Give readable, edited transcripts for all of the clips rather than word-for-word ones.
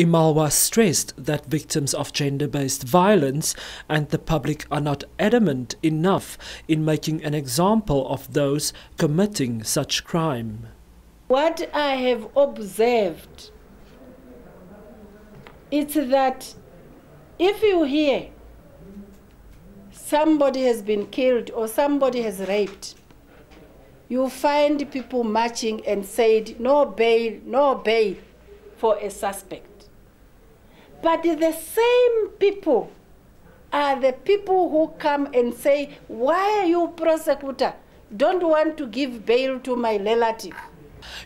Imalwa stressed that victims of gender-based violence and the public are not adamant enough in making an example of those committing such crime. What I have observed is that if you hear somebody has been killed or somebody has raped, you find people marching and said, "No bail, no bail for a suspect." But the same people are the people who come and say, "Why are you, prosecutor, don't want to give bail to my relative?"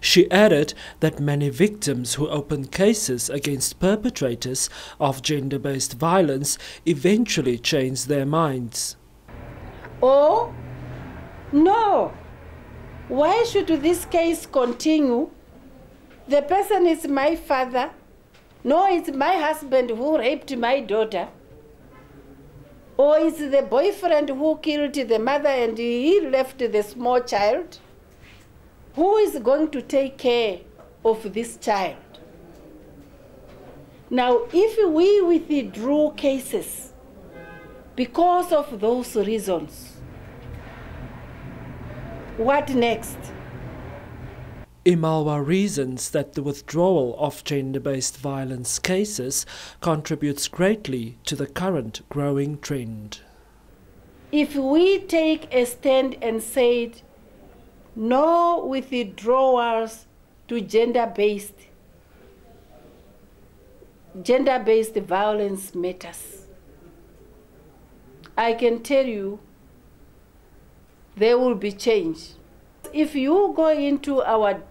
She added that many victims who open cases against perpetrators of gender-based violence eventually change their minds. Oh, no. Why should this case continue? The person is my father. No, it's my husband who raped my daughter. Or it's the boyfriend who killed the mother and he left the small child. Who is going to take care of this child? Now, if we withdrew cases because of those reasons, what next? Imalwa reasons that the withdrawal of gender-based violence cases contributes greatly to the current growing trend. If we take a stand and say, no withdrawals to gender-based violence matters, I can tell you there will be change. If you go into our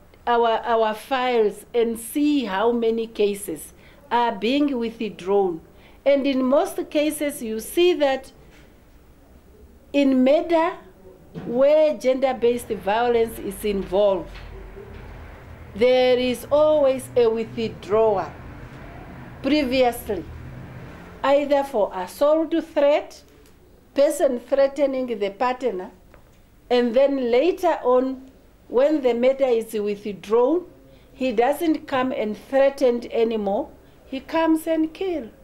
files and see how many cases are being withdrawn, and in most cases you see that in MEDA, where gender-based violence is involved, there is always a withdrawal. Previously, either for assault threat, person threatening the partner, and then later on, when the matter is withdrawn, he doesn't come and threaten anymore, he comes and kills.